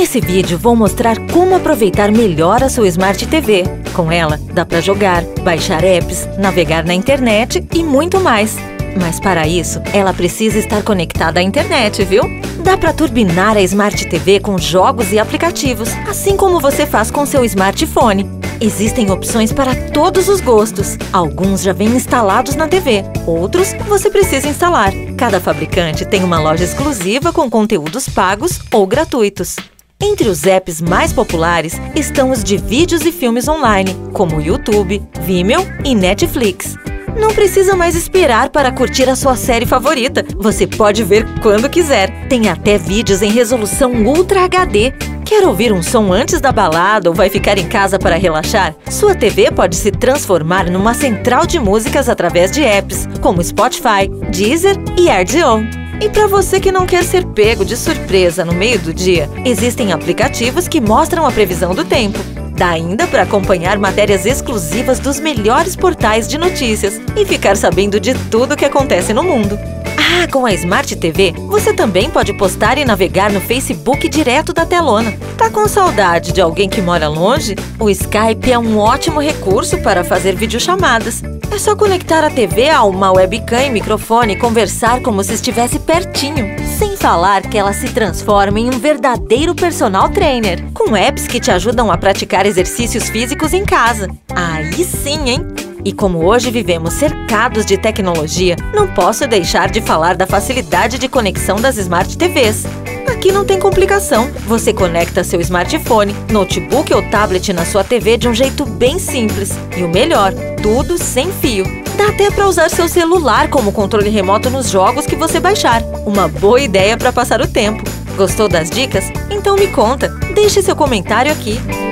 Nesse vídeo vou mostrar como aproveitar melhor a sua Smart TV. Com ela, dá para jogar, baixar apps, navegar na internet e muito mais. Mas para isso, ela precisa estar conectada à internet, viu? Dá para turbinar a Smart TV com jogos e aplicativos, assim como você faz com seu smartphone. Existem opções para todos os gostos. Alguns já vêm instalados na TV, outros você precisa instalar. Cada fabricante tem uma loja exclusiva com conteúdos pagos ou gratuitos. Entre os apps mais populares estão os de vídeos e filmes online, como YouTube, Vimeo e Netflix. Não precisa mais esperar para curtir a sua série favorita. Você pode ver quando quiser. Tem até vídeos em resolução Ultra HD. Quer ouvir um som antes da balada ou vai ficar em casa para relaxar? Sua TV pode se transformar numa central de músicas através de apps, como Spotify, Deezer e Rdio. E para você que não quer ser pego de surpresa no meio do dia, existem aplicativos que mostram a previsão do tempo. Dá ainda para acompanhar matérias exclusivas dos melhores portais de notícias e ficar sabendo de tudo o que acontece no mundo. Ah, com a Smart TV, você também pode postar e navegar no Facebook direto da telona. Tá com saudade de alguém que mora longe? O Skype é um ótimo recurso para fazer videochamadas. É só conectar a TV a uma webcam e microfone e conversar como se estivesse pertinho. Sem falar que ela se transforma em um verdadeiro personal trainer, com apps que te ajudam a praticar exercícios físicos em casa. Aí sim, hein? E como hoje vivemos cercados de tecnologia, não posso deixar de falar da facilidade de conexão das Smart TVs. Aqui não tem complicação. Você conecta seu smartphone, notebook ou tablet na sua TV de um jeito bem simples. E o melhor, tudo sem fio. Dá até para usar seu celular como controle remoto nos jogos que você baixar. Uma boa ideia para passar o tempo. Gostou das dicas? Então me conta. Deixe seu comentário aqui.